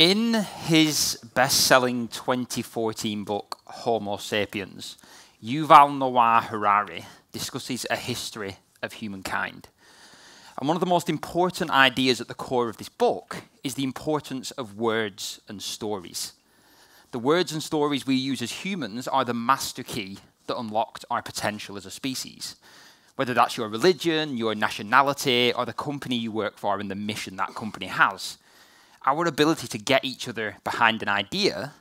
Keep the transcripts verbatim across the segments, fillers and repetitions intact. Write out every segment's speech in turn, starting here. In his best-selling twenty fourteen book, Homo Sapiens, Yuval Noah Harari discusses a history of humankind. And one of the most important ideas at the core of this book is the importance of words and stories. The words and stories we use as humans are the master key that unlocked our potential as a species. Whether that's your religion, your nationality, or the company you work for and the mission that company has, our ability to get each other behind an idea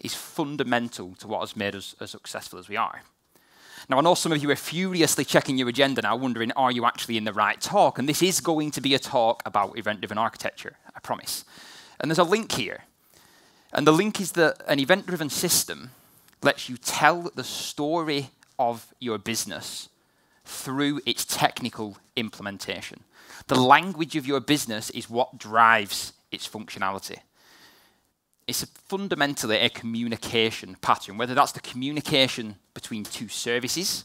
is fundamental to what has made us as successful as we are. Now, I know some of you are furiously checking your agenda now, wondering, are you actually in the right talk? And this is going to be a talk about event-driven architecture, I promise. And there's a link here. And the link is that an event-driven system lets you tell the story of your business through its technical implementation. The language of your business is what drives its functionality. It's a fundamentally a communication pattern, whether that's the communication between two services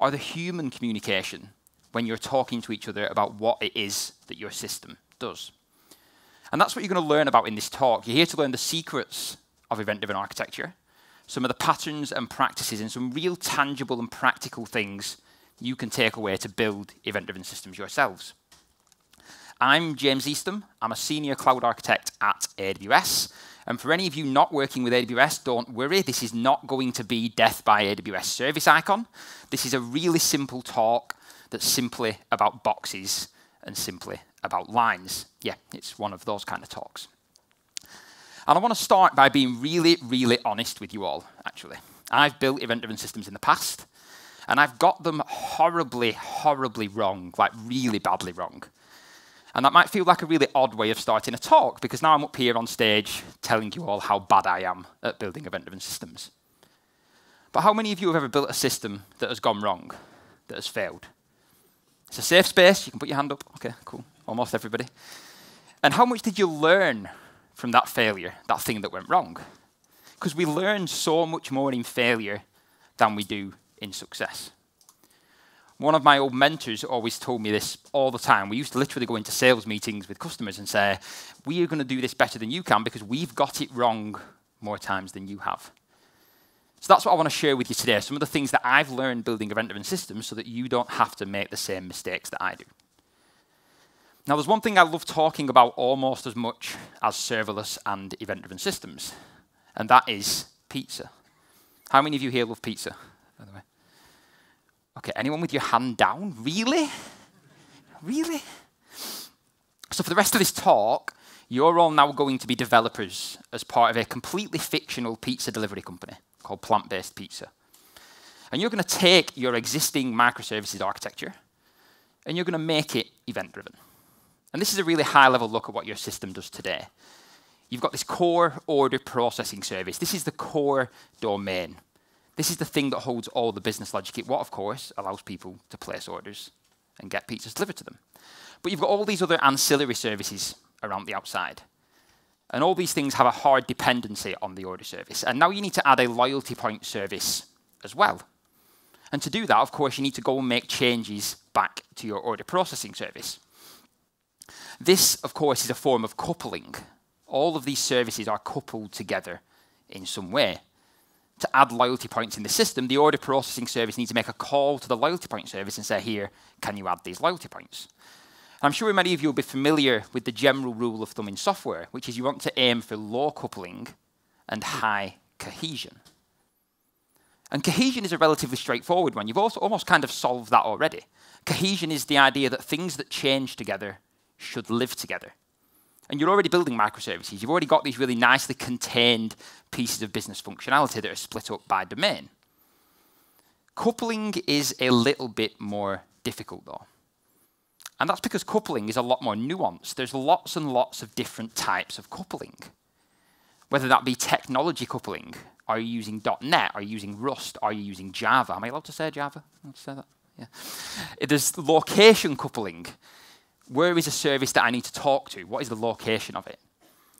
or the human communication when you're talking to each other about what it is that your system does. And that's what you're going to learn about in this talk. You're here to learn the secrets of event-driven architecture, some of the patterns and practices, and some real tangible and practical things you can take away to build event-driven systems yourselves. I'm James Eastham. I'm a senior cloud architect at A W S. And for any of you not working with A W S, don't worry. This is not going to be death by A W S service icon. This is a really simple talk that's simply about boxes and simply about lines. Yeah, it's one of those kind of talks. And I want to start by being really, really honest with you all, actually. I've built event-driven systems in the past, and I've got them horribly, horribly wrong, like really badly wrong. And that might feel like a really odd way of starting a talk, because now I'm up here on stage telling you all how bad I am at building event-driven systems. But how many of you have ever built a system that has gone wrong, that has failed? It's a safe space. You can put your hand up. OK, cool. Almost everybody. And how much did you learn from that failure, that thing that went wrong? Because we learn so much more in failure than we do in success. One of my old mentors always told me this all the time. We used to literally go into sales meetings with customers and say, we are going to do this better than you can because we've got it wrong more times than you have. So that's what I want to share with you today, some of the things that I've learned building event-driven systems so that you don't have to make the same mistakes that I do. Now, there's one thing I love talking about almost as much as serverless and event-driven systems, and that is pizza. How many of you here love pizza, by the way? OK, anyone with your hand down? Really? Really? So for the rest of this talk, you're all now going to be developers as part of a completely fictional pizza delivery company called Plant Based Pizza. And you're going to take your existing microservices architecture, and you're going to make it event-driven. And this is a really high-level look at what your system does today. You've got this core order processing service. This is the core domain. This is the thing that holds all the business logic. It what, of course, allows people to place orders and get pizzas delivered to them. But you've got all these other ancillary services around the outside. And all these things have a hard dependency on the order service. And now you need to add a loyalty point service as well. And to do that, of course, you need to go and make changes back to your order processing service. This, of course, is a form of coupling. All of these services are coupled together in some way. To add loyalty points in the system, the order processing service needs to make a call to the loyalty point service and say, here, can you add these loyalty points? And I'm sure many of you will be familiar with the general rule of thumb in software, which is you want to aim for low coupling and high cohesion. And cohesion is a relatively straightforward one. You've also almost kind of solved that already. Cohesion is the idea that things that change together should live together. And you're already building microservices. You've already got these really nicely contained pieces of business functionality that are split up by domain. Coupling is a little bit more difficult, though. And that's because coupling is a lot more nuanced. There's lots and lots of different types of coupling, whether that be technology coupling. Are you using dot net? Are you using Rust? Are you using Java? Am I allowed to say Java? I'll say that. Yeah. There's location coupling. Where is a service that I need to talk to? What is the location of it?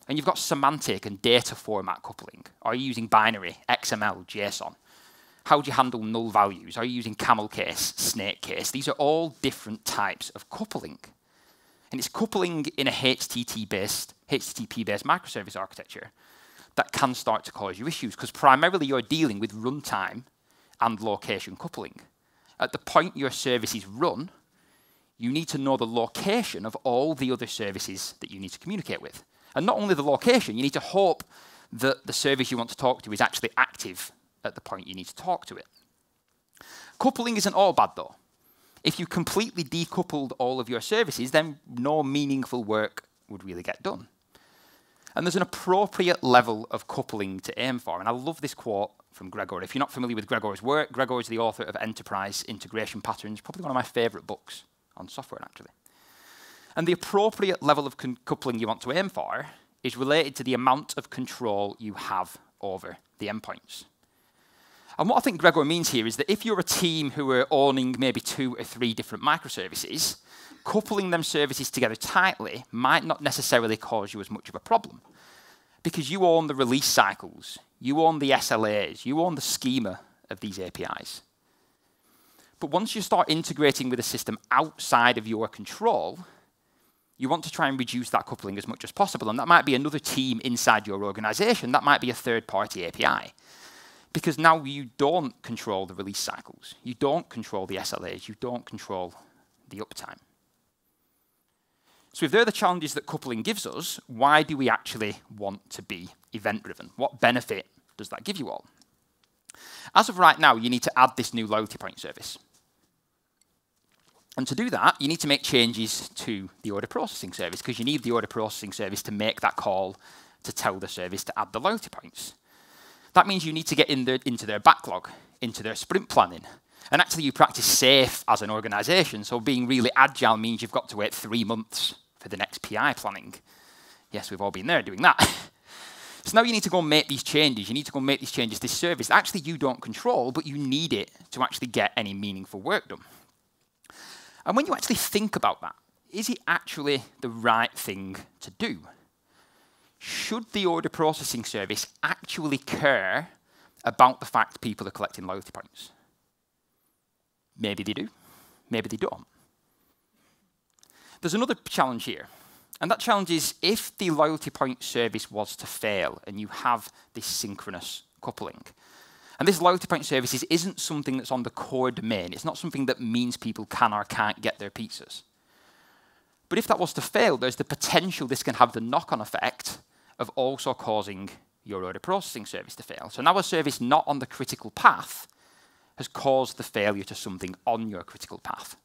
And you've got semantic and data format coupling. Are you using binary, X M L, JSON? How do you handle null values? Are you using camel case, snake case? These are all different types of coupling. And it's coupling in a H T T-based H T T P-based microservice architecture, that can start to cause you issues, because primarily you're dealing with runtime and location coupling. At the point your services run, you need to know the location of all the other services that you need to communicate with. And not only the location, you need to hope that the service you want to talk to is actually active at the point you need to talk to it. Coupling isn't all bad, though. If you completely decoupled all of your services, then no meaningful work would really get done. And there's an appropriate level of coupling to aim for. And I love this quote from Gregor. If you're not familiar with Gregor's work, Gregor is the author of Enterprise Integration Patterns, probably one of my favorite books on software, actually. And the appropriate level of coupling you want to aim for is related to the amount of control you have over the endpoints. And what I think Gregor means here is that if you're a team who are owning maybe two or three different microservices, coupling them services together tightly might not necessarily cause you as much of a problem, because you own the release cycles, you own the S L As, you own the schema of these A P Is. But once you start integrating with a system outside of your control, you want to try and reduce that coupling as much as possible. And that might be another team inside your organization, that might be a third-party A P I. Because now you don't control the release cycles, you don't control the S L As, you don't control the uptime. So if they're the challenges that coupling gives us, why do we actually want to be event-driven? What benefit does that give you all? As of right now, you need to add this new loyalty point service. And to do that, you need to make changes to the order processing service, because you need the order processing service to make that call to tell the service to add the loyalty points. That means you need to get in their, into their backlog, into their sprint planning. And actually, you practice safe as an organization, so being really agile means you've got to wait three months for the next P I planning. Yes, we've all been there doing that. So now you need to go and make these changes. You need to go and make these changes to this service that actually you don't control, but you need it to actually get any meaningful work done. And when you actually think about that, is it actually the right thing to do? Should the order processing service actually care about the fact people are collecting loyalty points? Maybe they do, maybe they don't. There's another challenge here, and that challenge is if the loyalty point service was to fail and you have this synchronous coupling. And this loyalty point services isn't something that's on the core domain, it's not something that means people can or can't get their pizzas. But if that was to fail, there's the potential this can have the knock-on effect of also causing your order processing service to fail. So now a service not on the critical path has caused the failure to something on your critical path.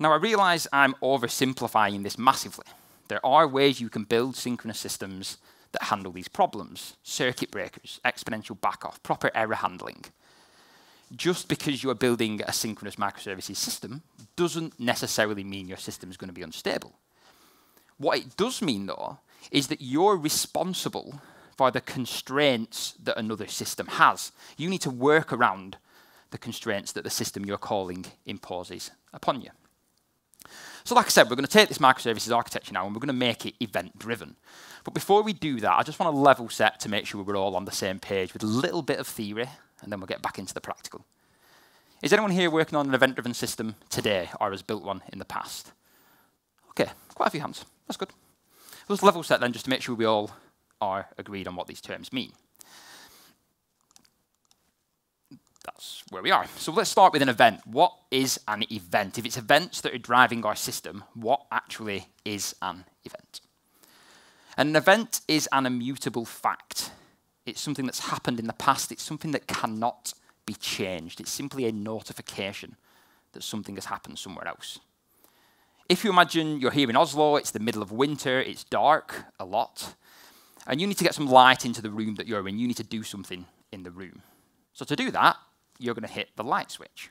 Now I realize I'm oversimplifying this massively. There are ways you can build synchronous systems that handle these problems. Circuit breakers, exponential backoff, proper error handling. Just because you are building a synchronous microservices system doesn't necessarily mean your system is going to be unstable. What it does mean, though, is that you're responsible for the constraints that another system has. You need to work around the constraints that the system you're calling imposes upon you. So like I said, we're going to take this microservices architecture now and we're going to make it event-driven. But before we do that, I just want to level set to make sure we're all on the same page with a little bit of theory, and then we'll get back into the practical. Is anyone here working on an event-driven system today or has built one in the past? Okay, quite a few hands, that's good. Let's level set then just to make sure we all are agreed on what these terms mean. That's where we are. So let's start with an event. What is an event? If it's events that are driving our system, what actually is an event? And an event is an immutable fact. It's something that's happened in the past. It's something that cannot be changed. It's simply a notification that something has happened somewhere else. If you imagine you're here in Oslo, it's the middle of winter, it's dark a lot, and you need to get some light into the room that you're in. You need to do something in the room. So to do that, you're going to hit the light switch.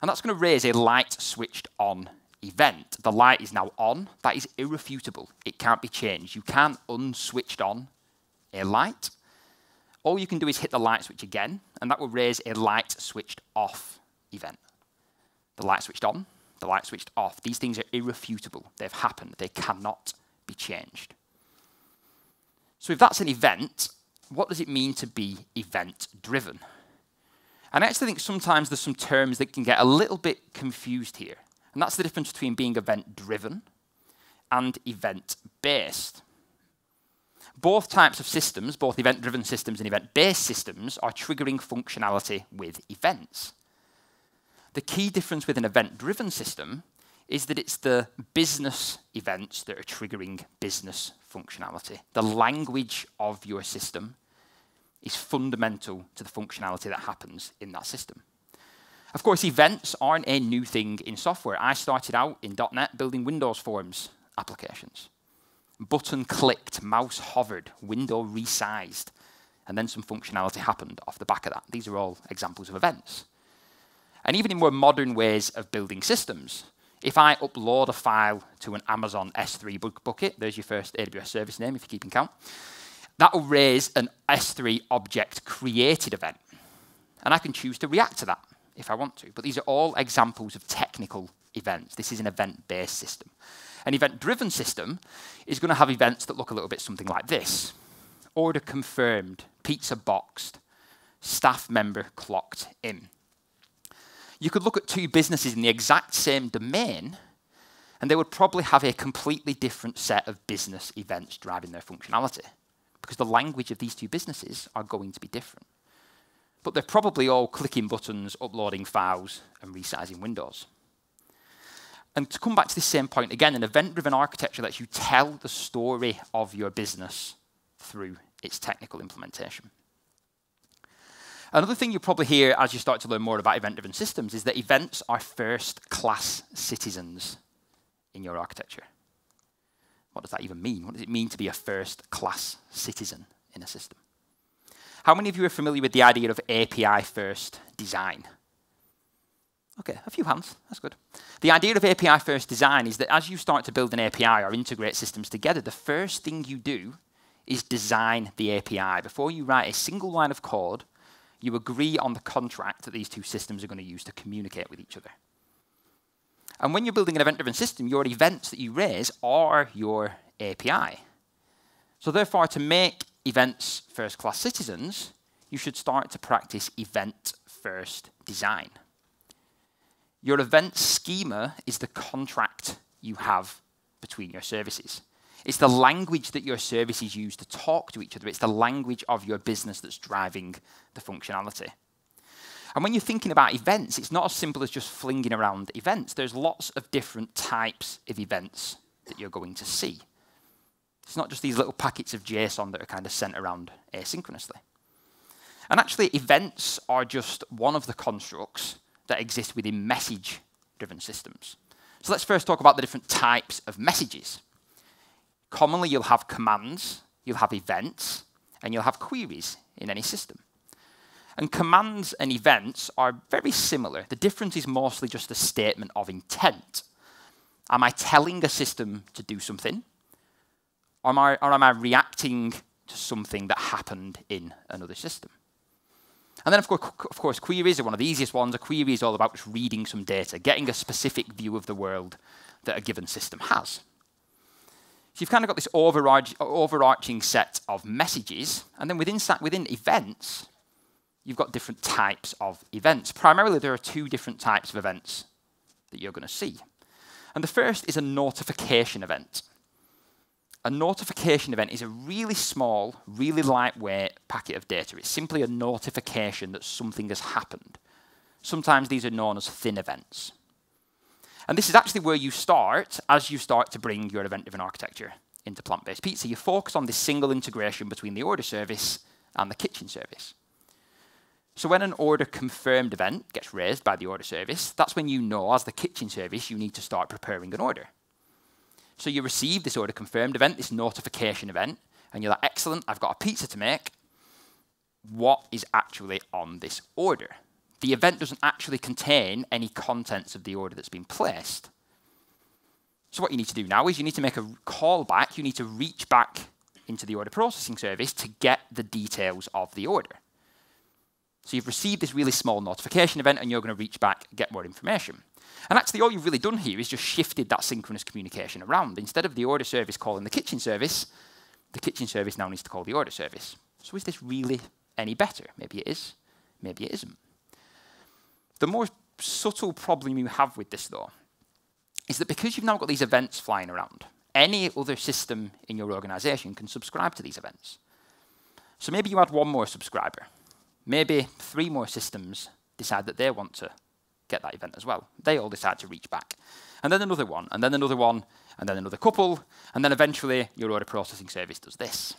And that's going to raise a light switched on event. The light is now on. That is irrefutable. It can't be changed. You can't unswitched on a light. All you can do is hit the light switch again, and that will raise a light switched off event. The light switched on, the light switched off. These things are irrefutable. They've happened. They cannot be changed. So if that's an event, what does it mean to be event-driven? And I actually think sometimes there's some terms that can get a little bit confused here, and that's the difference between being event-driven and event-based. Both types of systems, both event-driven systems and event-based systems, are triggering functionality with events. The key difference with an event-driven system is that it's the business events that are triggering business functionality. The language of your system is fundamental to the functionality that happens in that system. Of course, events aren't a new thing in software. I started out in dot net building Windows Forms applications. Button clicked, mouse hovered, window resized, and then some functionality happened off the back of that. These are all examples of events. And even in more modern ways of building systems, if I upload a file to an Amazon S three bu bucket, there's your first A W S service name if you're keeping count, that will raise an S three object created event. And I can choose to react to that if I want to. But these are all examples of technical events. This is an event-based system. An event-driven system is going to have events that look a little bit something like this. Order confirmed, pizza boxed, staff member clocked in. You could look at two businesses in the exact same domain, and they would probably have a completely different set of business events driving their functionality, because the language of these two businesses are going to be different. But they're probably all clicking buttons, uploading files, and resizing windows. And to come back to this same point again, an event-driven architecture lets you tell the story of your business through its technical implementation. Another thing you'll probably hear as you start to learn more about event-driven systems is that events are first-class citizens in your architecture. What does that even mean? What does it mean to be a first-class citizen in a system? How many of you are familiar with the idea of A P I-first design? Okay, a few hands, that's good. The idea of A P I-first design is that as you start to build an A P I or integrate systems together, the first thing you do is design the A P I. Before you write a single line of code, you agree on the contract that these two systems are going to use to communicate with each other. And when you're building an event-driven system, your events that you raise are your A P I. So therefore, to make events first-class citizens, you should start to practice event-first design. Your event schema is the contract you have between your services. It's the language that your services use to talk to each other. It's the language of your business that's driving the functionality. And when you're thinking about events, it's not as simple as just flinging around events. There's lots of different types of events that you're going to see. It's not just these little packets of JSON that are kind of sent around asynchronously. And actually, events are just one of the constructs that exist within message-driven systems. So let's first talk about the different types of messages. Commonly, you'll have commands, you'll have events, and you'll have queries in any system. And commands and events are very similar. The difference is mostly just a statement of intent. Am I telling a system to do something? Or am I, or am I reacting to something that happened in another system? And then, of course, of course, queries are one of the easiest ones. A query is all about just reading some data, getting a specific view of the world that a given system has. So you've kind of got this overarch overarching set of messages. And then within, within events, you've got different types of events. Primarily, there are two different types of events that you're going to see. And the first is a notification event. A notification event is a really small, really lightweight packet of data. It's simply a notification that something has happened. Sometimes these are known as thin events. And this is actually where you start as you start to bring your event-driven architecture into plant-based pizza. You focus on this single integration between the order service and the kitchen service. So when an order confirmed event gets raised by the order service, that's when you know, as the kitchen service, you need to start preparing an order. So you receive this order confirmed event, this notification event, and you're like, excellent, I've got a pizza to make. What is actually on this order? The event doesn't actually contain any contents of the order that's been placed. So what you need to do now is you need to make a call back. You need to reach back into the order processing service to get the details of the order. So you've received this really small notification event, and you're going to reach back, get more information. And actually, all you've really done here is just shifted that synchronous communication around. Instead of the order service calling the kitchen service, the kitchen service now needs to call the order service. So is this really any better? Maybe it is, maybe it isn't. The more subtle problem you have with this, though, is that because you've now got these events flying around, Any other system in your organization can subscribe to these events. So maybe you add one more subscriber. Maybe three more systems decide that they want to get that event as well. They all decide to reach back. And then another one, and then another one, and then another couple, and then eventually your order processing service does this.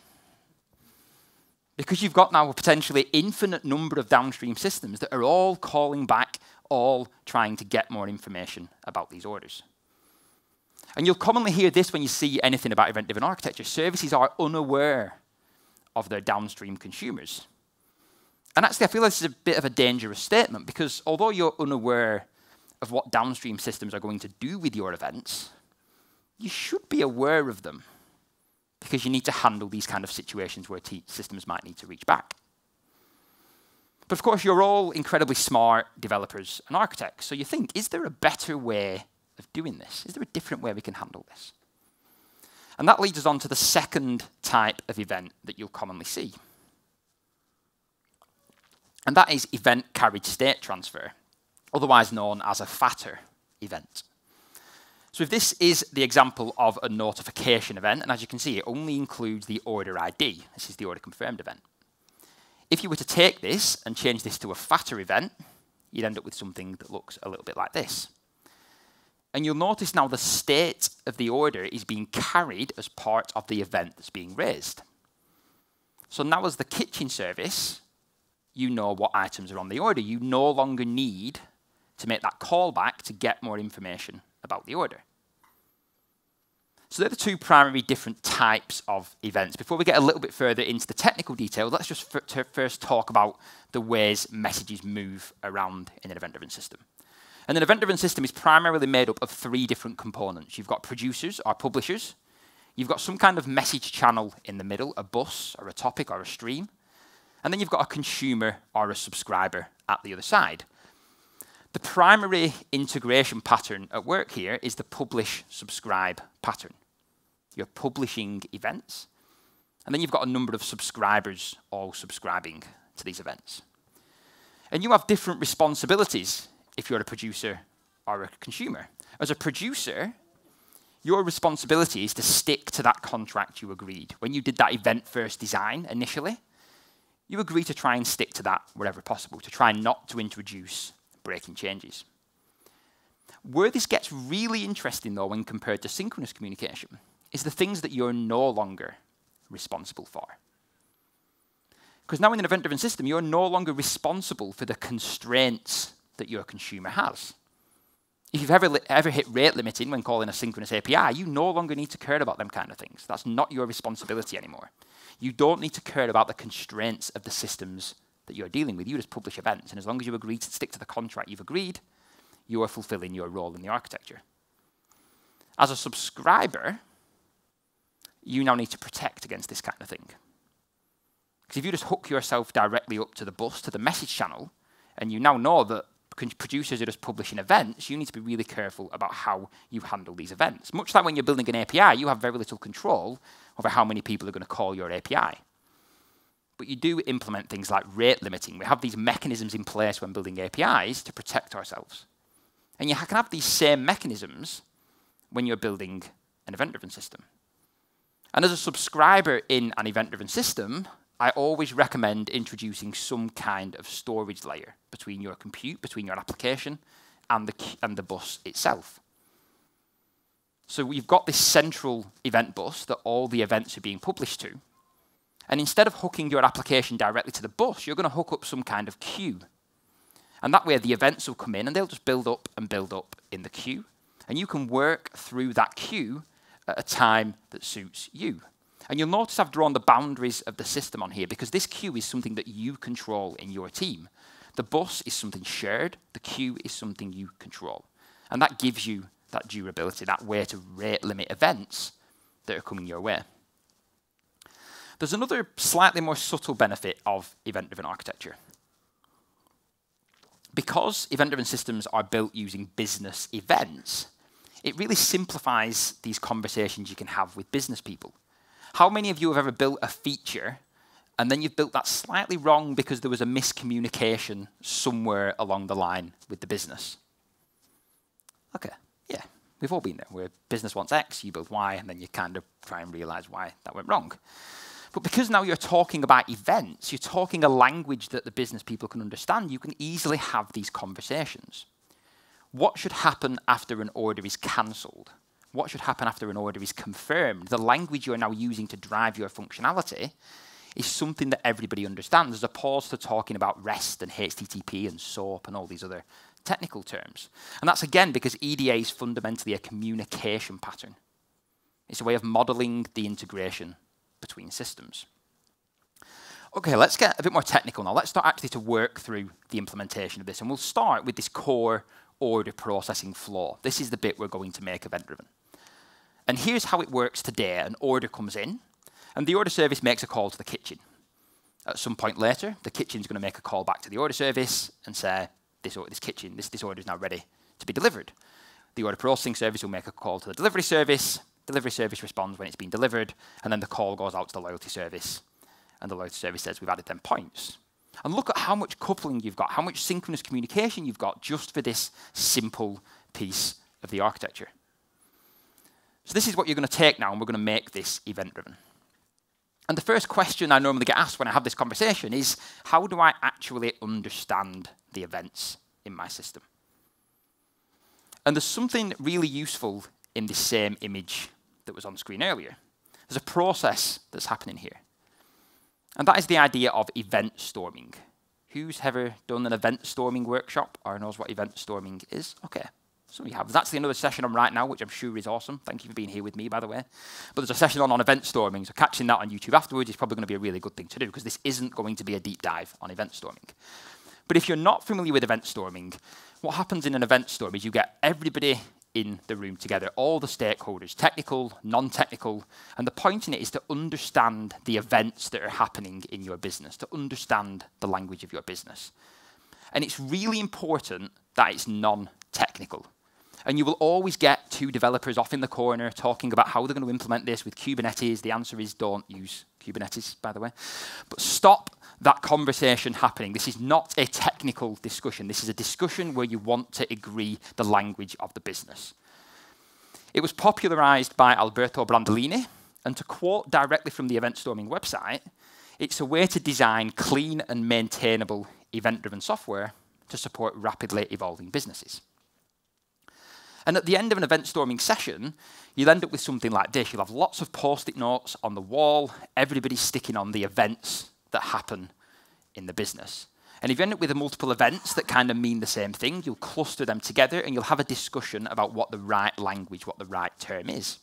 Because you've got now a potentially infinite number of downstream systems that are all calling back, all trying to get more information about these orders. And you'll commonly hear this when you see anything about event-driven architecture. Services are unaware of their downstream consumers. And actually, I feel this is a bit of a dangerous statement, because although you're unaware of what downstream systems are going to do with your events, you should be aware of them, because you need to handle these kind of situations where t systems might need to reach back. But of course, you're all incredibly smart developers and architects, so you think, is there a better way of doing this? Is there a different way we can handle this? And that leads us on to the second type of event that you'll commonly see. And that is event carried state transfer, otherwise known as a fatter event. So if this is the example of a notification event, and as you can see, it only includes the order I D. This is the order confirmed event. If you were to take this and change this to a fatter event, you'd end up with something that looks a little bit like this. And you'll notice now the state of the order is being carried as part of the event that's being raised. So now as the kitchen service, you know what items are on the order. You no longer need to make that callback to get more information about the order. So they're the two primary different types of events. Before we get a little bit further into the technical detail, let's just first talk about the ways messages move around in an event-driven system. And an event-driven system is primarily made up of three different components. You've got producers or publishers. You've got some kind of message channel in the middle, a bus or a topic or a stream. And then you've got a consumer or a subscriber at the other side. The primary integration pattern at work here is the publish-subscribe pattern. You're publishing events, and then you've got a number of subscribers all subscribing to these events. And you have different responsibilities if you're a producer or a consumer. As a producer, your responsibility is to stick to that contract you agreed. When you did that event-first design initially, you agree to try and stick to that wherever possible, to try not to introduce breaking changes. Where this gets really interesting, though, when compared to synchronous communication, is the things that you're no longer responsible for. Because now in an event-driven system, you're no longer responsible for the constraints that your consumer has. If you've ever, ever hit rate limiting when calling a synchronous A P I, you no longer need to care about them kind of things. That's not your responsibility anymore. You don't need to care about the constraints of the systems that you're dealing with. You just publish events, and as long as you agree to stick to the contract you've agreed, you are fulfilling your role in the architecture. As a subscriber, you now need to protect against this kind of thing. Because if you just hook yourself directly up to the bus, to the message channel, and you now know that producers are just publishing events, you need to be really careful about how you handle these events. Much like when you're building an A P I, you have very little control over how many people are going to call your A P I. But you do implement things like rate limiting. We have these mechanisms in place when building A P Is to protect ourselves. And you can have these same mechanisms when you're building an event-driven system. And as a subscriber in an event-driven system, I always recommend introducing some kind of storage layer between your compute, between your application, and the, and the bus itself. So we've got this central event bus that all the events are being published to. And instead of hooking your application directly to the bus, you're going to hook up some kind of queue. And that way, the events will come in, and they'll just build up and build up in the queue. And you can work through that queue at a time that suits you. And you'll notice I've drawn the boundaries of the system on here, because this queue is something that you control in your team. The bus is something shared. The queue is something you control. And that gives you that durability, that way to rate limit events that are coming your way. There's another slightly more subtle benefit of event-driven architecture. Because event-driven systems are built using business events, it really simplifies these conversations you can have with business people. How many of you have ever built a feature, and then you've built that slightly wrong because there was a miscommunication somewhere along the line with the business? Okay, yeah, We've all been there, where business wants X, you build Y, and then you kind of try and realize why that went wrong. But because now you're talking about events, you're talking a language that the business people can understand, you can easily have these conversations. What should happen after an order is cancelled? What should happen after an order is confirmed? The language you're now using to drive your functionality is something that everybody understands, as opposed to talking about REST and H T T P and SOAP and all these other technical terms. And that's, again, because E D A is fundamentally a communication pattern. It's a way of modeling the integration between systems. Okay, let's get a bit more technical now. Let's start actually to work through the implementation of this. And we'll start with this core order processing flow. This is the bit we're going to make event-driven. And here's how it works today. An order comes in, and the order service makes a call to the kitchen. At some point later, the kitchen's going to make a call back to the order service and say, this, this kitchen, this, this order is now ready to be delivered. The order processing service will make a call to the delivery service. Delivery service responds when it's been delivered, and then the call goes out to the loyalty service, and the loyalty service says, we've added them points. And look at how much coupling you've got, how much synchronous communication you've got just for this simple piece of the architecture. So this is what you're going to take now, and we're going to make this event-driven. And the first question I normally get asked when I have this conversation is, how do I actually understand the events in my system? And there's something really useful in this same image that was on screen earlier. There's a process that's happening here. And that is the idea of event storming. Who's ever done an event storming workshop or knows what event storming is? Okay, some of you have. There's actually another session on right now, which I'm sure is awesome. Thank you for being here with me, by the way. But there's a session on, on event storming, so catching that on YouTube afterwards is probably going to be a really good thing to do, because this isn't going to be a deep dive on event storming. But if you're not familiar with event storming, what happens in an event storm is you get everybody in the room together, all the stakeholders, technical, non-technical, and the point in it is to understand the events that are happening in your business, to understand the language of your business. And it's really important that it's non-technical. And you will always get two developers off in the corner talking about how they're going to implement this with Kubernetes. The answer is don't use Kubernetes, by the way. But stop that conversation happening. This is not a technical discussion. This is a discussion where you want to agree the language of the business. It was popularized by Alberto Brandolini. And to quote directly from the event storming website, it's a way to design clean and maintainable event-driven software to support rapidly evolving businesses. And at the end of an event storming session, you'll end up with something like this. You'll have lots of post-it notes on the wall, everybody's sticking on the events that happen in the business. And if you end up with multiple events that kind of mean the same thing, you'll cluster them together and you'll have a discussion about what the right language, what the right term is.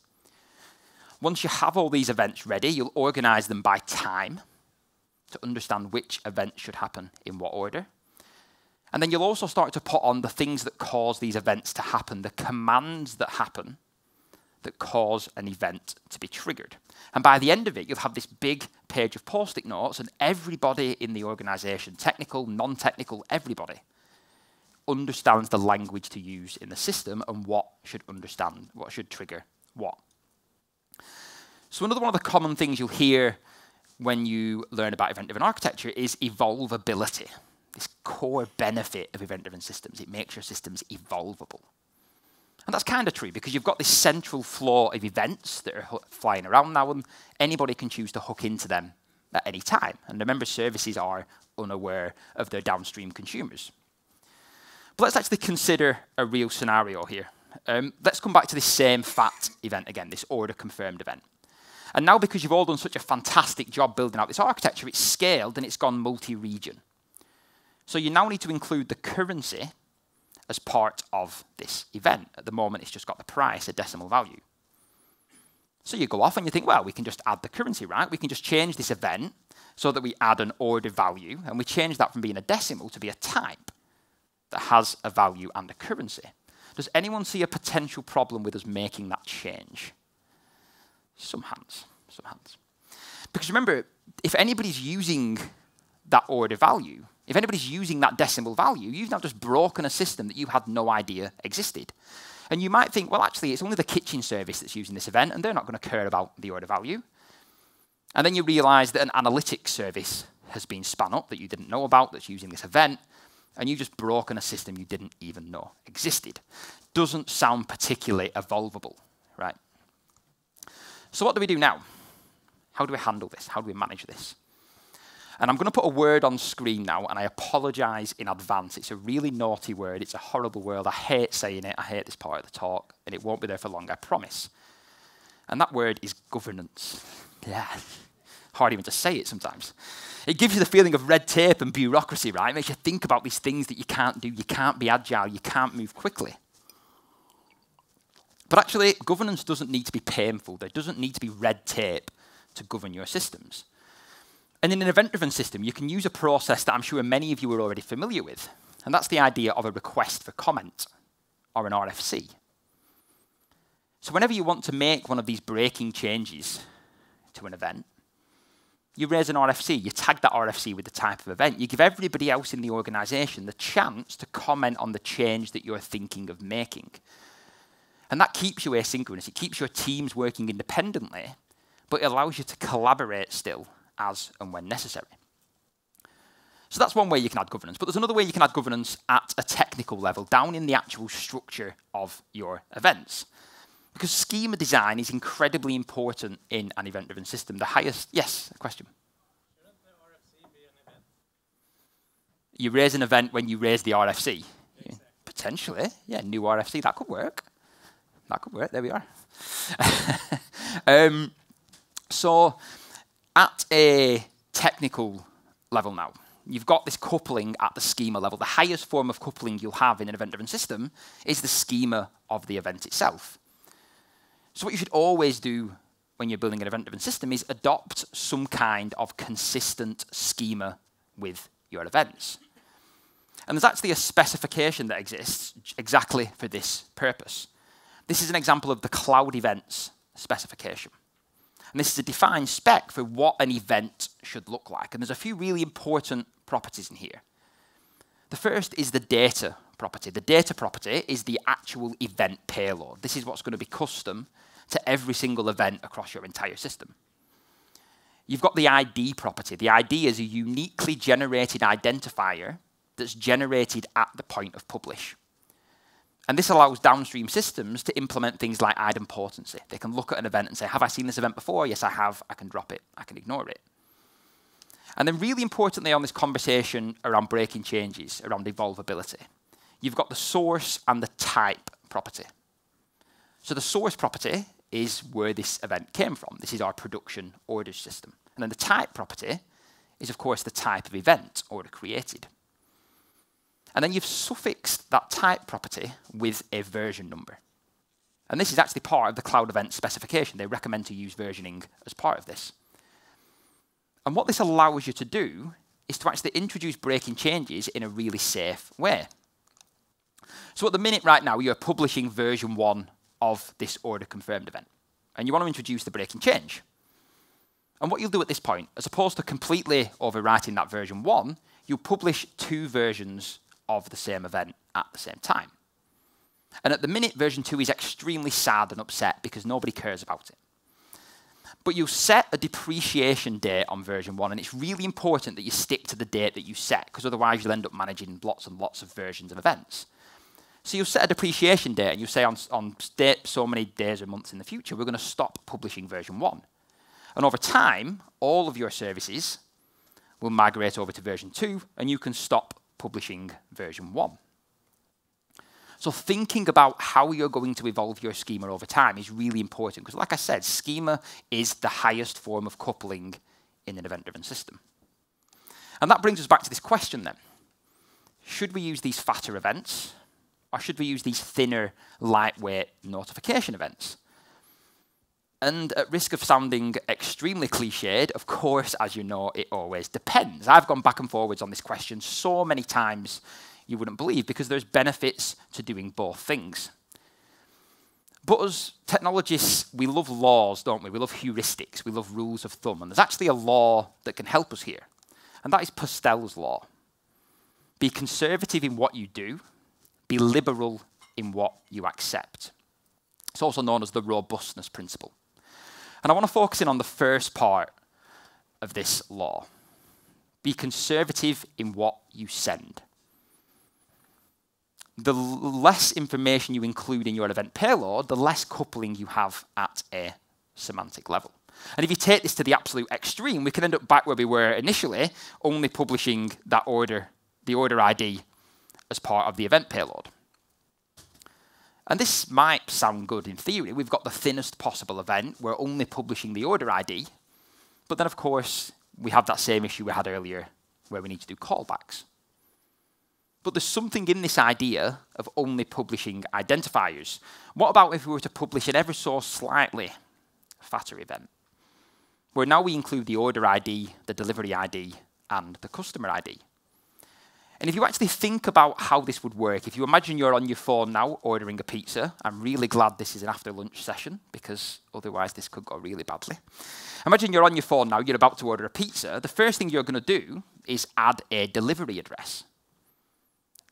Once you have all these events ready, you'll organize them by time to understand which events should happen in what order. And then you'll also start to put on the things that cause these events to happen, the commands that happen that cause an event to be triggered. And by the end of it, you'll have this big page of post-it notes, and everybody in the organization, technical, non-technical, everybody, understands the language to use in the system and what should understand, what should trigger what. So another one of the common things you'll hear when you learn about event-driven architecture is evolvability. This core benefit of event-driven systems, it makes your systems evolvable. And that's kind of true, because you've got this central flow of events that are flying around now, and anybody can choose to hook into them at any time. And remember, services are unaware of their downstream consumers. But let's actually consider a real scenario here. Um, let's come back to this same FAT event again, this order confirmed event. And now, because you've all done such a fantastic job building out this architecture, it's scaled and it's gone multi-region. So you now need to include the currency as part of this event. At the moment, it's just got the price, a decimal value. So you go off and you think, well, we can just add the currency, right? We can just change this event so that we add an order value, and we change that from being a decimal to be a type that has a value and a currency. Does anyone see a potential problem with us making that change? Some hands, some hands. Because remember, if anybody's using that order value, if anybody's using that decimal value, you've now just broken a system that you had no idea existed. And you might think, well, actually, it's only the kitchen service that's using this event, and they're not going to care about the order value. And then you realize that an analytics service has been spun up that you didn't know about that's using this event, and you've just broken a system you didn't even know existed. doesn't sound particularly evolvable, right? So what do we do now? How do we handle this? How do we manage this? And I'm going to put a word on screen now, and I apologize in advance. It's a really naughty word. It's a horrible word. I hate saying it. I hate this part of the talk, and it won't be there for long, I promise. And that word is governance. Yeah, hard even to say it sometimes. It gives you the feeling of red tape and bureaucracy, right? It makes you think about these things that you can't do. You can't be agile. You can't move quickly. But actually, governance doesn't need to be painful. There doesn't need to be red tape to govern your systems. And in an event-driven system, you can use a process that I'm sure many of you are already familiar with, and that's the idea of a request for comment, or an R F C. So whenever you want to make one of these breaking changes to an event, you raise an R F C, you tag that R F C with the type of event, you give everybody else in the organization the chance to comment on the change that you're thinking of making. And that keeps you asynchronous, it keeps your teams working independently, but it allows you to collaborate still, as and when necessary. So that's one way you can add governance, but there's another way you can add governance at a technical level, down in the actual structure of your events. Because schema design is incredibly important in an event-driven system. The highest, yes, a question. Shouldn't the R F C be an event? You raise an event when you raise the R F C. Exactly. Potentially, yeah, new R F C, that could work. That could work, there we are. um, so, At a technical level now, you've got this coupling at the schema level. The highest form of coupling you'll have in an event-driven system is the schema of the event itself. So what you should always do when you're building an event-driven system is adopt some kind of consistent schema with your events. And there's actually a specification that exists exactly for this purpose. This is an example of the Cloud Events specification. And this is a defined spec for what an event should look like. And there's a few really important properties in here. The first is the data property. The data property is the actual event payload. This is what's going to be custom to every single event across your entire system. You've got the I D property. The I D is a uniquely generated identifier that's generated at the point of publish. And this allows downstream systems to implement things like idempotency. They can look at an event and say, have I seen this event before? Yes, I have. I can drop it. I can ignore it. And then really importantly on this conversation around breaking changes, around evolvability, you've got the source and the type property. So the source property is where this event came from. This is our production order system. And then the type property is, of course, the type of event order created. And then you've suffixed that type property with a version number. And this is actually part of the Cloud Event specification. They recommend to use versioning as part of this. And what this allows you to do is to actually introduce breaking changes in a really safe way. So at the minute right now, you're publishing version one of this order confirmed event. And you want to introduce the breaking change. And what you'll do at this point, as opposed to completely overwriting that version one, you'll publish two versions of the same event at the same time. And at the minute, version two is extremely sad and upset because nobody cares about it. But you set a depreciation date on version one, and it's really important that you stick to the date that you set, because otherwise you'll end up managing lots and lots of versions of events. So you'll set a depreciation date, and you'll say on, on date so many days or months in the future, we're going to stop publishing version one. And over time, all of your services will migrate over to version two, and you can stop publishing version one. So thinking about how you're going to evolve your schema over time is really important, because like I said, schema is the highest form of coupling in an event-driven system. And that brings us back to this question then. Should we use these fatter events, or should we use these thinner, lightweight notification events? And at risk of sounding extremely cliched, of course, as you know, it always depends. I've gone back and forwards on this question so many times you wouldn't believe, because there's benefits to doing both things. But as technologists, we love laws, don't we? We love heuristics, we love rules of thumb. And there's actually a law that can help us here, and that is Postel's law. Be conservative in what you do, be liberal in what you accept. It's also known as the robustness principle. And I want to focus in on the first part of this law. Be conservative in what you send. the less information you include in your event payload, the less coupling you have at a semantic level. And if you take this to the absolute extreme, we can end up back where we were initially, only publishing that order, the order I D as part of the event payload. And this might sound good in theory. We've got the thinnest possible event. We're only publishing the order I D. But then, of course, we have that same issue we had earlier where we need to do callbacks. But there's something in this idea of only publishing identifiers. What about if we were to publish an ever so slightly fatter event, where now we include the order I D, the delivery I D, and the customer I D? And if you actually think about how this would work, if you imagine you're on your phone now ordering a pizza, I'm really glad this is an after-lunch session, because otherwise this could go really badly. Imagine you're on your phone now, you're about to order a pizza. The first thing you're going to do is add a delivery address.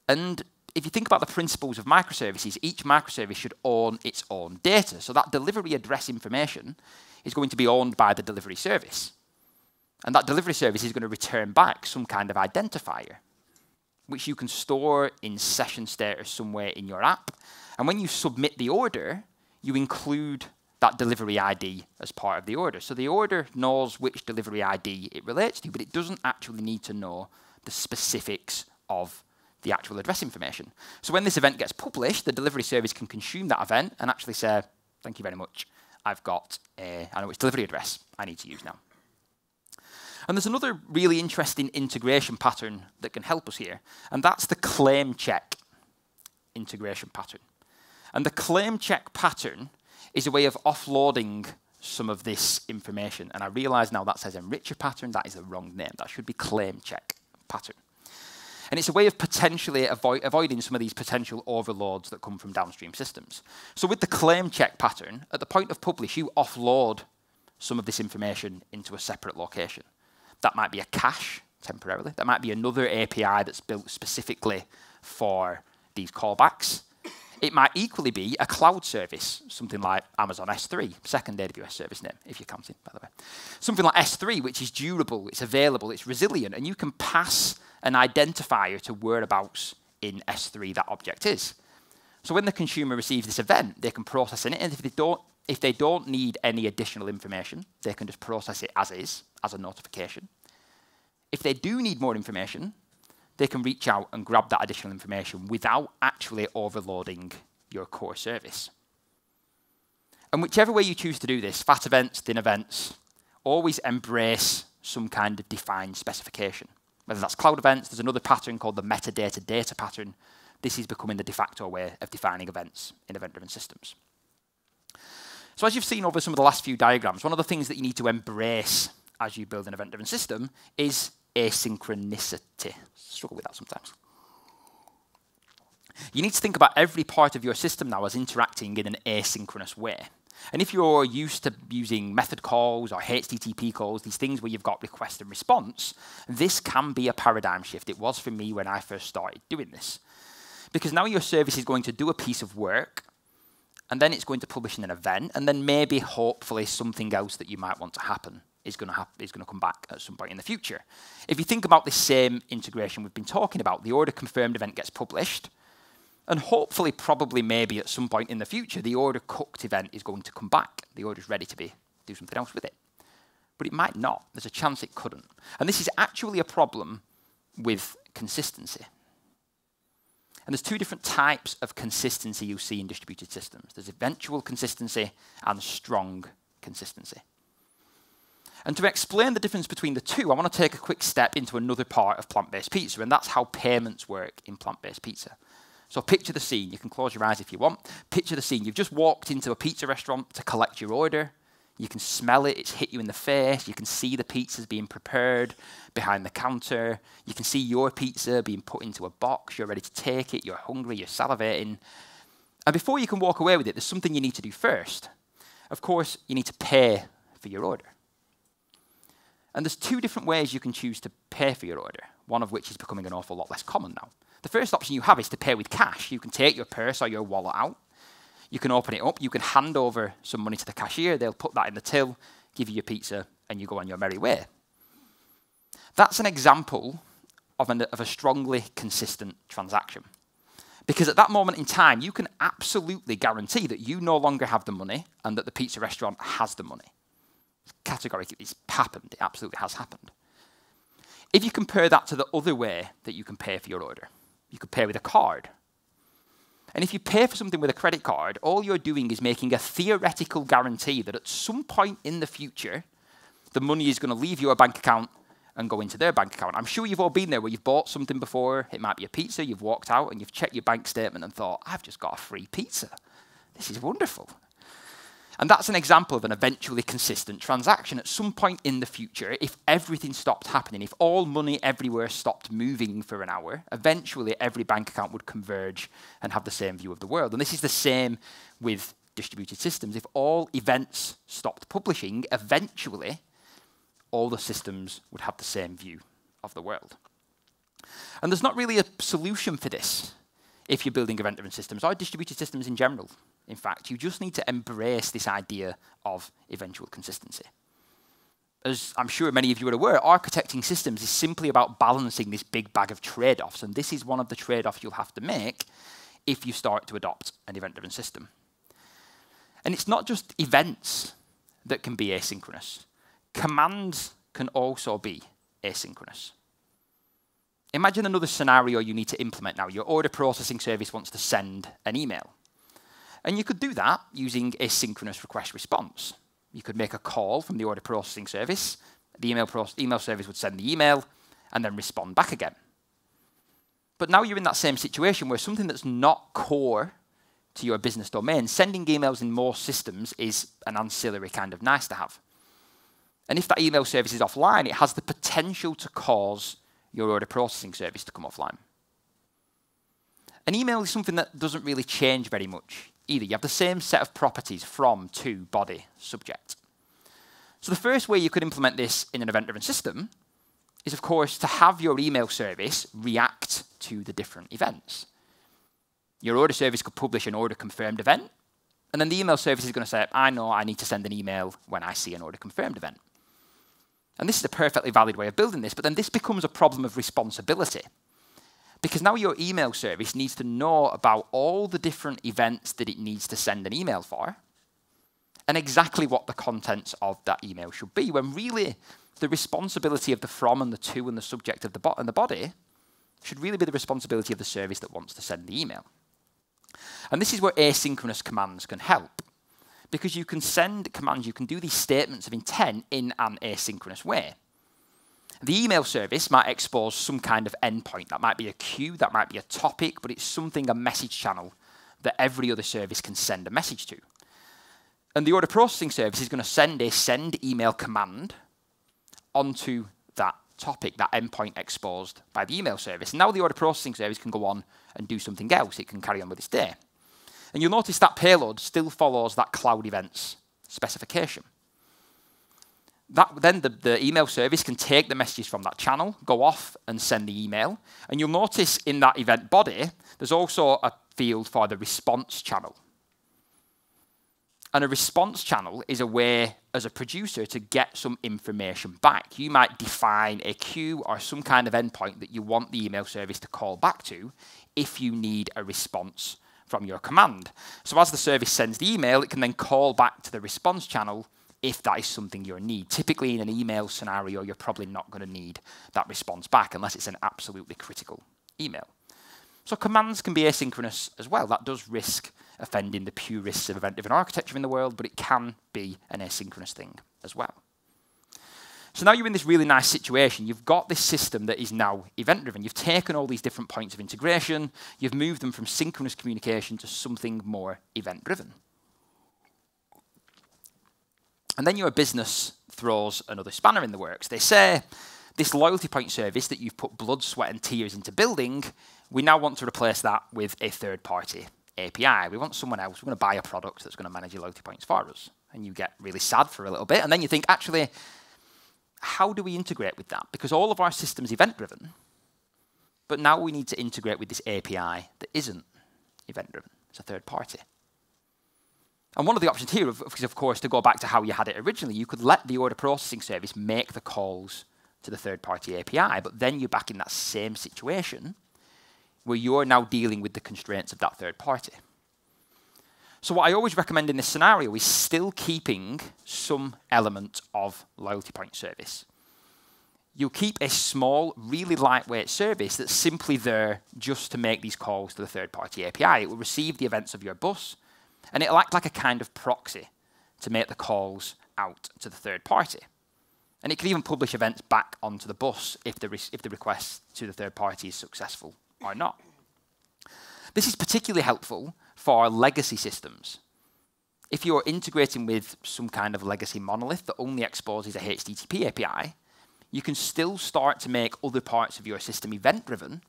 And if you think about the principles of microservices, each microservice should own its own data. So that delivery address information is going to be owned by the delivery service. And that delivery service is going to return back some kind of identifier, which you can store in session status somewhere in your app. And when you submit the order, you include that delivery I D as part of the order. So the order knows which delivery I D it relates to, but it doesn't actually need to know the specifics of the actual address information. So when this event gets published, the delivery service can consume that event and actually say, thank you very much. I've got a, I know its delivery address I need to use now. And there's another really interesting integration pattern that can help us here, and that's the claim check integration pattern. And the claim check pattern is a way of offloading some of this information. And I realize now that says enricher pattern, that is the wrong name. That should be claim check pattern. And it's a way of potentially avo avoiding some of these potential overloads that come from downstream systems. So with the claim check pattern, at the point of publish, you offload some of this information into a separate location. That might be a cache temporarily. That might be another A P I that's built specifically for these callbacks. It might equally be a cloud service, something like Amazon S three, second A W S service name, if you're counting, by the way. Something like S three, which is durable, it's available, it's resilient, and you can pass an identifier to whereabouts in S three that object is. So when the consumer receives this event, they can process it, and if they don't, if they don't need any additional information, they can just process it as is, as a notification. If they do need more information, they can reach out and grab that additional information without actually overloading your core service. And whichever way you choose to do this, fat events, thin events, always embrace some kind of defined specification. Whether that's cloud events, there's another pattern called the metadata data pattern. This is becoming the de facto way of defining events in event-driven systems. So as you've seen over some of the last few diagrams, one of the things that you need to embrace as you build an event-driven system is asynchronicity. Struggle with that sometimes. You need to think about every part of your system now as interacting in an asynchronous way. And if you're used to using method calls or H T T P calls, these things where you've got request and response, this can be a paradigm shift. It was for me when I first started doing this. Because now your service is going to do a piece of work, and then it's going to publish in an event, and then maybe, hopefully, something else that you might want to happen is going to happen, is going to come back at some point in the future. If you think about this same integration we've been talking about, the order confirmed event gets published, and hopefully, probably, maybe at some point in the future, the order cooked event is going to come back. The order is ready to be do something else with it. But it might not. There's a chance it couldn't. And this is actually a problem with consistency. And there's two different types of consistency you see in distributed systems. There's eventual consistency and strong consistency. And to explain the difference between the two, I want to take a quick step into another part of plant-based pizza, and that's how payments work in plant-based pizza. So picture the scene. You can close your eyes if you want. Picture the scene. You've just walked into a pizza restaurant to collect your order. You can smell it. It's hit you in the face. You can see the pizzas being prepared behind the counter. You can see your pizza being put into a box. You're ready to take it. You're hungry. You're salivating. And before you can walk away with it, there's something you need to do first. Of course, you need to pay for your order. And there's two different ways you can choose to pay for your order, one of which is becoming an awful lot less common now. The first option you have is to pay with cash. You can take your purse or your wallet out. You can open it up. You can hand over some money to the cashier. They'll put that in the till, give you your pizza, and you go on your merry way. That's an example of, an, of a strongly consistent transaction. Because at that moment in time, you can absolutely guarantee that you no longer have the money and that the pizza restaurant has the money. Categorically, it's happened. It absolutely has happened. If you compare that to the other way that you can pay for your order, you could pay with a card. And if you pay for something with a credit card, all you're doing is making a theoretical guarantee that at some point in the future, the money is going to leave your bank account and go into their bank account. I'm sure you've all been there where you've bought something before. It might be a pizza. You've walked out and you've checked your bank statement and thought, I've just got a free pizza. This is wonderful. And that's an example of an eventually consistent transaction. At some point in the future, if everything stopped happening, if all money everywhere stopped moving for an hour, eventually every bank account would converge and have the same view of the world. And this is the same with distributed systems. If all events stopped publishing, eventually all the systems would have the same view of the world. And there's not really a solution for this if you're building event-driven systems or distributed systems in general. In fact, you just need to embrace this idea of eventual consistency. As I'm sure many of you are aware, architecting systems is simply about balancing this big bag of trade-offs, and this is one of the trade-offs you'll have to make if you start to adopt an event-driven system. And it's not just events that can be asynchronous. Commands can also be asynchronous. Imagine another scenario you need to implement now. Your order processing service wants to send an email. And you could do that using asynchronous request response. You could make a call from the order processing service. The email, proce email service would send the email and then respond back again. But now you're in that same situation where something that's not core to your business domain, sending emails in most systems is an ancillary kind of nice to have. And if that email service is offline, it has the potential to cause your order processing service to come offline. An email is something that doesn't really change very much either. You have the same set of properties: from, to, body, subject. So the first way you could implement this in an event-driven system is, of course, to have your email service react to the different events. Your order service could publish an order confirmed event, and then the email service is going to say, I know I need to send an email when I see an order confirmed event. And this is a perfectly valid way of building this, but then this becomes a problem of responsibility. Because now your email service needs to know about all the different events that it needs to send an email for, and exactly what the contents of that email should be, when really the responsibility of the from and the to and the subject of the bot and the body should really be the responsibility of the service that wants to send the email. And this is where asynchronous commands can help, because you can send commands, you can do these statements of intent in an asynchronous way. The email service might expose some kind of endpoint. That might be a queue, that might be a topic, but it's something, a message channel, that every other service can send a message to. And the order processing service is going to send a send email command onto that topic, that endpoint exposed by the email service. And now the order processing service can go on and do something else. It can carry on with its day. And you'll notice that payload still follows that Cloud Events specification. That, then the, the email service can take the messages from that channel, go off and send the email. And you'll notice in that event body, there's also a field for the response channel. And a response channel is a way as a producer to get some information back. You might define a queue or some kind of endpoint that you want the email service to call back to if you need a response from your command. So as the service sends the email, it can then call back to the response channel if that is something you need. Typically in an email scenario, you're probably not going to need that response back unless it's an absolutely critical email. So commands can be asynchronous as well. That does risk offending the purists of event-driven architecture in the world, but it can be an asynchronous thing as well. So now you're in this really nice situation. You've got this system that is now event-driven. You've taken all these different points of integration. You've moved them from synchronous communication to something more event-driven. And then your business throws another spanner in the works. They say, this loyalty point service that you've put blood, sweat, and tears into building, we now want to replace that with a third-party A P I. We want someone else. We're going to buy a product that's going to manage your loyalty points for us. And you get really sad for a little bit. And then you think, actually, how do we integrate with that? Because all of our systems are event-driven. But now we need to integrate with this A P I that isn't event-driven. It's a third party. And one of the options here is, of course, to go back to how you had it originally. You could let the order processing service make the calls to the third-party A P I, but then you're back in that same situation where you're now dealing with the constraints of that third party. So what I always recommend in this scenario is still keeping some element of loyalty point service. You'll keep a small, really lightweight service that's simply there just to make these calls to the third-party A P I. It will receive the events of your bus, and it'll act like a kind of proxy to make the calls out to the third party. And it can even publish events back onto the bus if the, if the request to the third party is successful or not. This is particularly helpful for legacy systems. If you're integrating with some kind of legacy monolith that only exposes a H T T P A P I, you can still start to make other parts of your system event-driven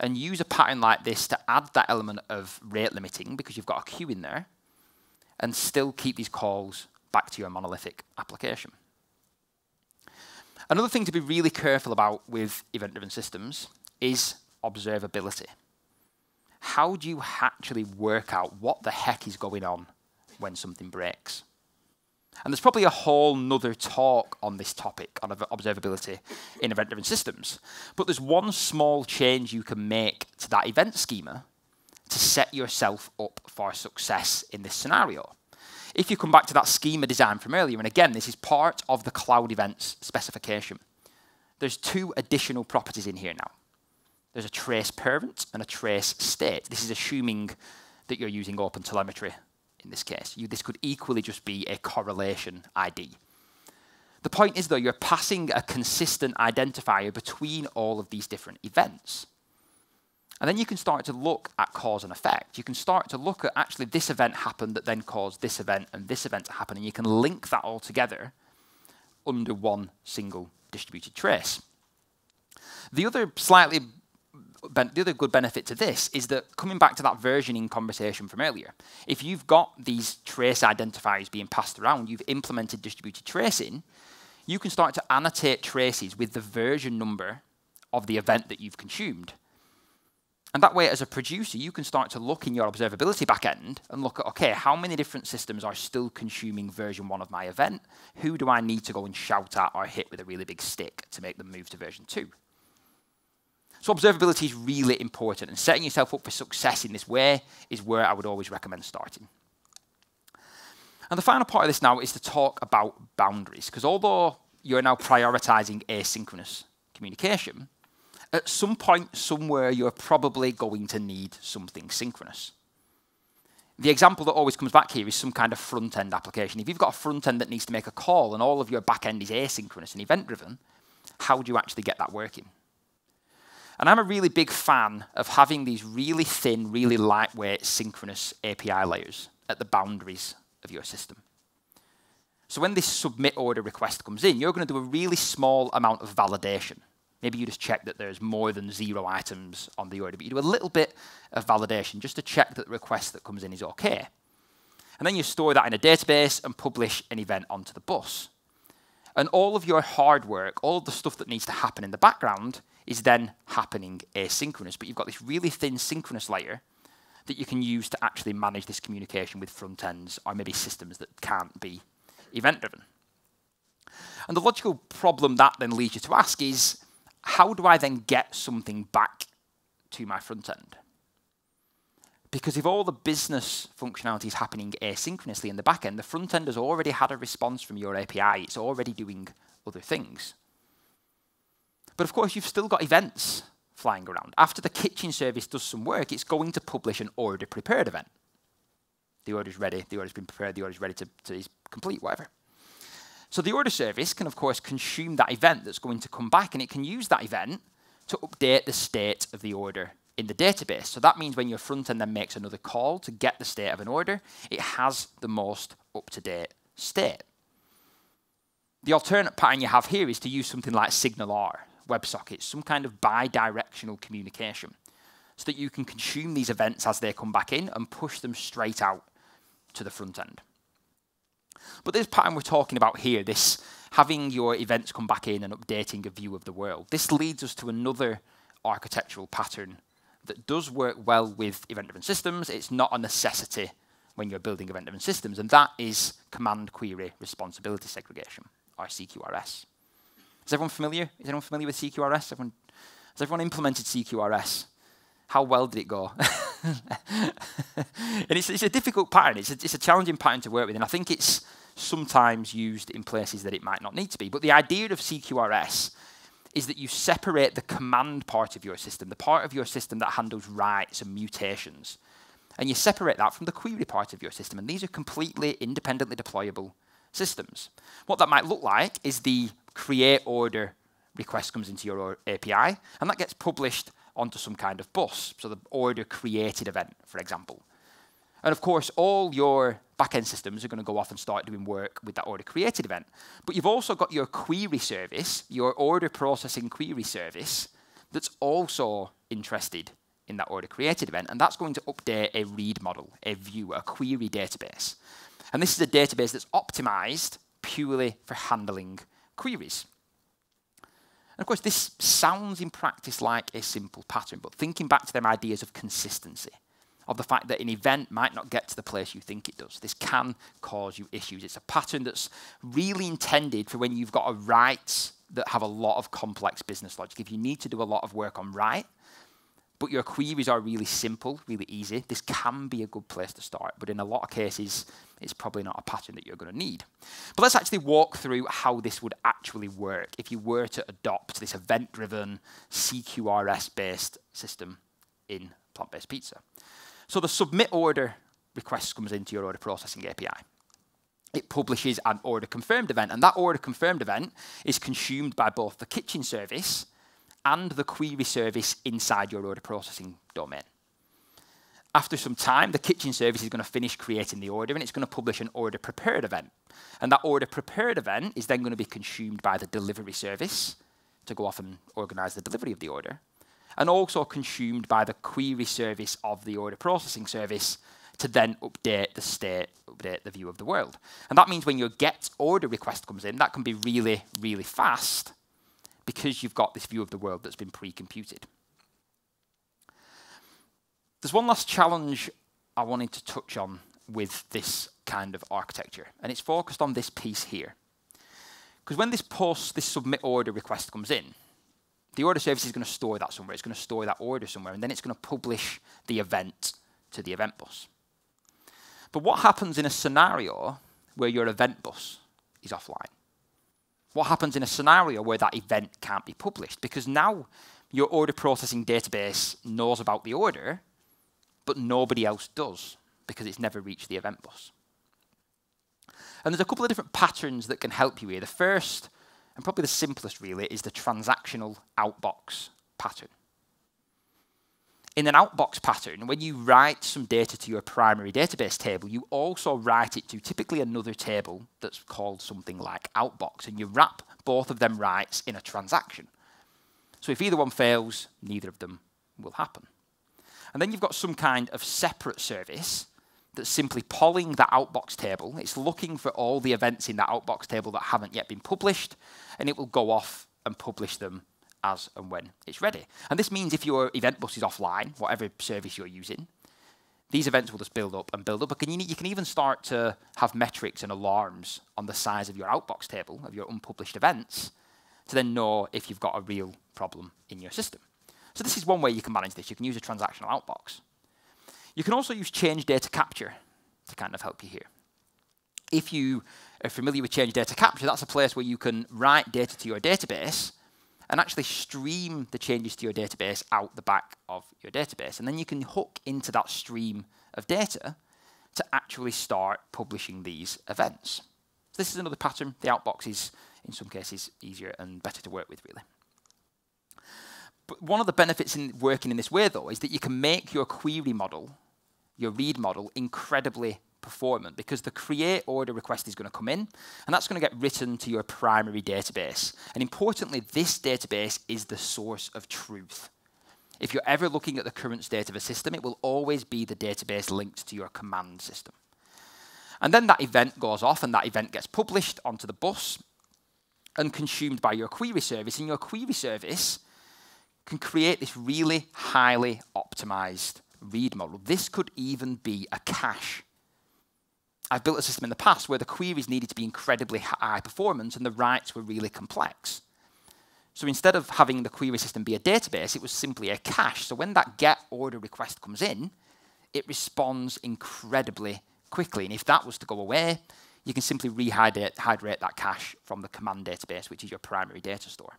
and use a pattern like this to add that element of rate limiting because you've got a queue in there and still keep these calls back to your monolithic application. Another thing to be really careful about with event-driven systems is observability. How do you actually work out what the heck is going on when something breaks? And there's probably a whole nother talk on this topic, on observability in event-driven systems. But there's one small change you can make to that event schema to set yourself up for success in this scenario. If you come back to that schema design from earlier, and again, this is part of the Cloud Events specification, there's two additional properties in here now. There's a trace parent and a trace state. This is assuming that you're using OpenTelemetry in this case. You, this could equally just be a correlation I D. The point is, though, you're passing a consistent identifier between all of these different events. And then you can start to look at cause and effect. You can start to look at actually this event happened that then caused this event and this event to happen, and you can link that all together under one single distributed trace. The other slightly Ben the other good benefit to this is that, coming back to that versioning conversation from earlier, if you've got these trace identifiers being passed around, you've implemented distributed tracing, you can start to annotate traces with the version number of the event that you've consumed. And that way, as a producer, you can start to look in your observability backend and look at, okay, how many different systems are still consuming version one of my event? Who do I need to go and shout at or hit with a really big stick to make them move to version two? So observability is really important, and setting yourself up for success in this way is where I would always recommend starting. And the final part of this now is to talk about boundaries, because although you're now prioritizing asynchronous communication, at some point somewhere you're probably going to need something synchronous. The example that always comes back here is some kind of front-end application. If you've got a front-end that needs to make a call and all of your back-end is asynchronous and event-driven, how do you actually get that working? And I'm a really big fan of having these really thin, really lightweight synchronous A P I layers at the boundaries of your system. So when this submit order request comes in, you're going to do a really small amount of validation. Maybe you just check that there's more than zero items on the order, but you do a little bit of validation just to check that the request that comes in is okay. And then you store that in a database and publish an event onto the bus. And all of your hard work, all of the stuff that needs to happen in the background, is then happening asynchronous. But you've got this really thin synchronous layer that you can use to actually manage this communication with front ends or maybe systems that can't be event-driven. And the logical problem that then leads you to ask is, how do I then get something back to my front end? Because if all the business functionality is happening asynchronously in the back end, the front end has already had a response from your A P I. It's already doing other things. But of course, you've still got events flying around. After the kitchen service does some work, it's going to publish an order prepared event. The order's ready, the order's been prepared, the order's ready to, to is complete, whatever. So the order service can, of course, consume that event that's going to come back, and it can use that event to update the state of the order in the database. So that means when your front end then makes another call to get the state of an order, it has the most up-to-date state. The alternate pattern you have here is to use something like SignalR, WebSockets, some kind of bi-directional communication, so that you can consume these events as they come back in and push them straight out to the front end. But this pattern we're talking about here, this having your events come back in and updating a view of the world, this leads us to another architectural pattern that does work well with event-driven systems. It's not a necessity when you're building event-driven systems, and that is command query responsibility segregation, or C Q R S. Is everyone familiar? Is anyone familiar with C Q R S? Everyone, has everyone implemented C Q R S how well did it go? And it's, it's a difficult pattern. It's a, it's a challenging pattern to work with, and I think it's sometimes used in places that it might not need to be. But the idea of C Q R S is that you separate the command part of your system, the part of your system that handles writes and mutations, and you separate that from the query part of your system. And these are completely independently deployable systems. What that might look like is the create order request comes into your A P I, and that gets published onto some kind of bus, so the order created event, for example. And of course, all your backend systems are going to go off and start doing work with that order created event. But you've also got your query service, your order processing query service, that's also interested in that order created event, and that's going to update a read model, a view, a query database. And this is a database that's optimized purely for handling queries. And of course, this sounds in practice like a simple pattern, but thinking back to them ideas of consistency, of the fact that an event might not get to the place you think it does, this can cause you issues. It's a pattern that's really intended for when you've got a writes that have a lot of complex business logic. If you need to do a lot of work on write, but your queries are really simple, really easy, this can be a good place to start. But in a lot of cases, it's probably not a pattern that you're going to need. But let's actually walk through how this would actually work if you were to adopt this event-driven, C Q R S-based system in plant-based pizza. So the submit order request comes into your order processing A P I. It publishes an order confirmed event, and that order confirmed event is consumed by both the kitchen service and the query service inside your order processing domain. After some time, the kitchen service is going to finish creating the order, and it's going to publish an order prepared event. And that order prepared event is then going to be consumed by the delivery service to go off and organize the delivery of the order, and also consumed by the query service of the order processing service to then update the state, update the view of the world. And that means when your get order request comes in, that can be really, really fast, because you've got this view of the world that's been pre-computed. There's one last challenge I wanted to touch on with this kind of architecture, and it's focused on this piece here. Because when this post, this submit order request comes in, the order service is going to store that somewhere. It's going to store that order somewhere, and then it's going to publish the event to the event bus. But what happens in a scenario where your event bus is offline? What happens in a scenario where that event can't be published? Because now your order processing database knows about the order, but nobody else does, because it's never reached the event bus. And there's a couple of different patterns that can help you here. The first, and probably the simplest really, is the transactional outbox pattern. In an outbox pattern, when you write some data to your primary database table, you also write it to typically another table that's called something like outbox, and you wrap both of them writes in a transaction. So if either one fails, neither of them will happen. And then you've got some kind of separate service that's simply polling that outbox table. It's looking for all the events in that outbox table that haven't yet been published, and it will go off and publish them as and when it's ready. And this means if your event bus is offline, whatever service you're using, these events will just build up and build up. But can you, you can even start to have metrics and alarms on the size of your outbox table, of your unpublished events, to then know if you've got a real problem in your system. So this is one way you can manage this. You can use a transactional outbox. You can also use change data capture to kind of help you here. If you are familiar with change data capture, that's a place where you can write data to your database and actually stream the changes to your database out the back of your database. And then you can hook into that stream of data to actually start publishing these events. So this is another pattern. The outbox is, in some cases, easier and better to work with, really. But one of the benefits in working in this way, though, is that you can make your query model, your read model, incredibly performant, because the create order request is going to come in, and that's going to get written to your primary database. And importantly, this database is the source of truth. If you're ever looking at the current state of a system, it will always be the database linked to your command system. And then that event goes off, and that event gets published onto the bus and consumed by your query service. And your query service can create this really highly optimized read model. This could even be a cache. I've built a system in the past where the queries needed to be incredibly high performance and the writes were really complex. So instead of having the query system be a database, it was simply a cache. So when that get order request comes in, it responds incredibly quickly. And if that was to go away, you can simply rehydrate that cache from the command database, which is your primary data store.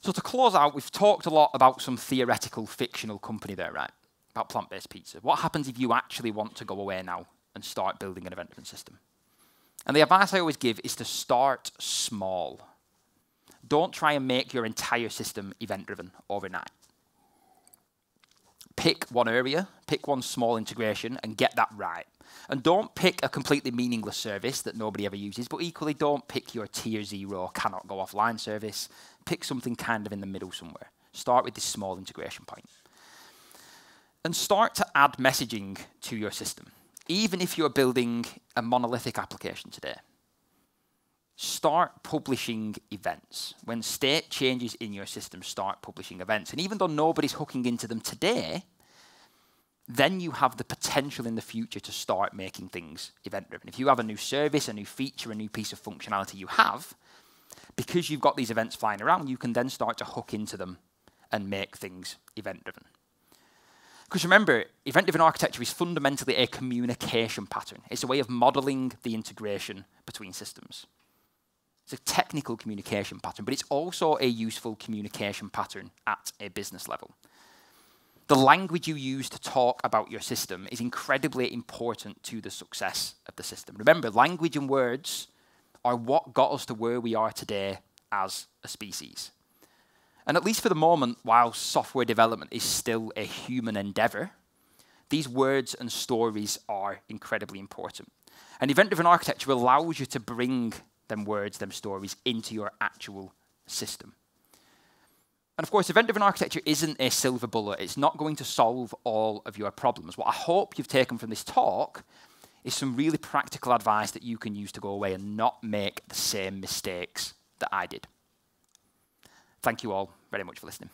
So to close out, we've talked a lot about some theoretical, fictional company there, right? About plant-based pizza. What happens if you actually want to go away now and start building an event-driven system? And the advice I always give is to start small. Don't try and make your entire system event-driven overnight. Pick one area, pick one small integration, and get that right. And don't pick a completely meaningless service that nobody ever uses, but equally don't pick your tier zero cannot go offline service. Pick something kind of in the middle somewhere. Start with this small integration point. And start to add messaging to your system. Even if you're building a monolithic application today, start publishing events. When state changes in your system, start publishing events. And even though nobody's hooking into them today, then you have the potential in the future to start making things event-driven. If you have a new service, a new feature, a new piece of functionality you have, because you've got these events flying around, you can then start to hook into them and make things event-driven. Because remember, event-driven architecture is fundamentally a communication pattern. It's a way of modeling the integration between systems. It's a technical communication pattern, but it's also a useful communication pattern at a business level. The language you use to talk about your system is incredibly important to the success of the system. Remember, language and words are what got us to where we are today as a species. And at least for the moment, while software development is still a human endeavor, these words and stories are incredibly important. And event-driven architecture allows you to bring them words, them stories into your actual system. And of course, event-driven architecture isn't a silver bullet. It's not going to solve all of your problems. What I hope you've taken from this talk is some really practical advice that you can use to go away and not make the same mistakes that I did. Thank you all very much for listening.